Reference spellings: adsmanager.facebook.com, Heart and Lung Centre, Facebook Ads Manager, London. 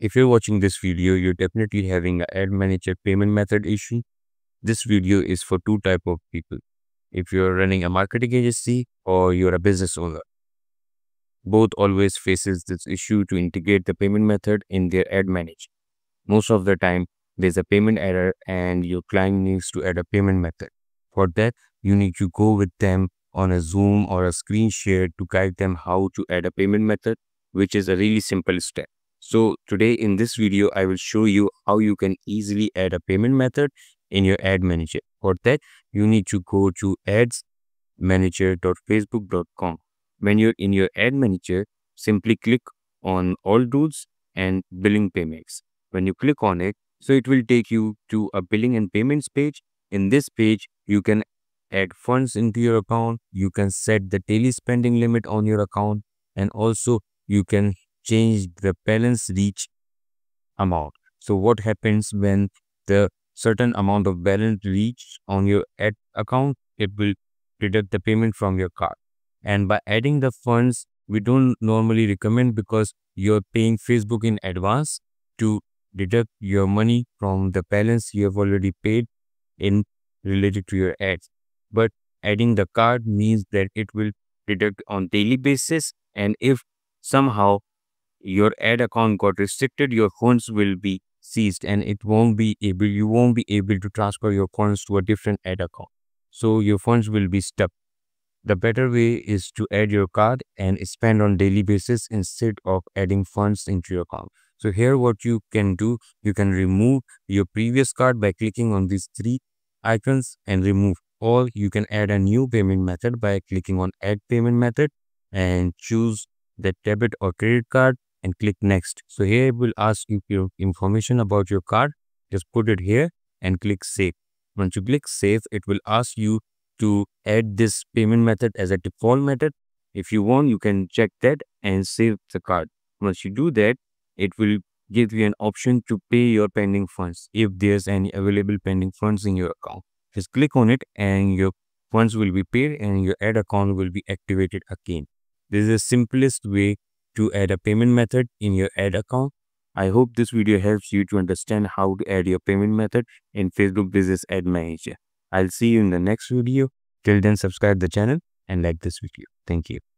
If you're watching this video, you're definitely having an ad manager payment method issue. This video is for two types of people. If you're running a marketing agency or you're a business owner, both always faces this issue to integrate the payment method in their ad manager. Most of the time, there's a payment error and your client needs to add a payment method. For that, you need to go with them on a Zoom or a screen share to guide them how to add a payment method, which is a really simple step. So today in this video, I will show you how you can easily add a payment method in your ad manager. For that, you need to go to adsmanager.facebook.com. When you're in your ad manager, simply click on all tools and billing payments. When you click on it, so it will take you to a billing and payments page. In this page, you can add funds into your account. You can set the daily spending limit on your account. And also you can change the balance reach amount. So what happens when the certain amount of balance reached on your ad account, it will deduct the payment from your card. And by adding the funds, we don't normally recommend because you're paying Facebook in advance to deduct your money from the balance you have already paid in related to your ads. But adding the card means that it will deduct on daily basis, and if somehow your ad account got restricted, your funds will be seized and you won't be able to transfer your funds to a different ad account. So your funds will be stuck. The better way is to add your card and spend on daily basis instead of adding funds into your account. So here what you can do, you can remove your previous card by clicking on these three icons and remove all. You can add a new payment method by clicking on add payment method and choose the debit or credit card and click next. So here it will ask you your information about your card. Just put it here and click save. Once you click save, it will ask you to add this payment method as a default method. If you want, you can check that and save the card. Once you do that, it will give you an option to pay your pending funds if there's any available pending funds in your account. Just click on it and your funds will be paid and your ad account will be activated again. This is the simplest way to add a payment method in your ad account. I hope this video helps you to understand how to add your payment method in Facebook Business Ad Manager. I'll see you in the next video. Till then, subscribe the channel and like this video. Thank you.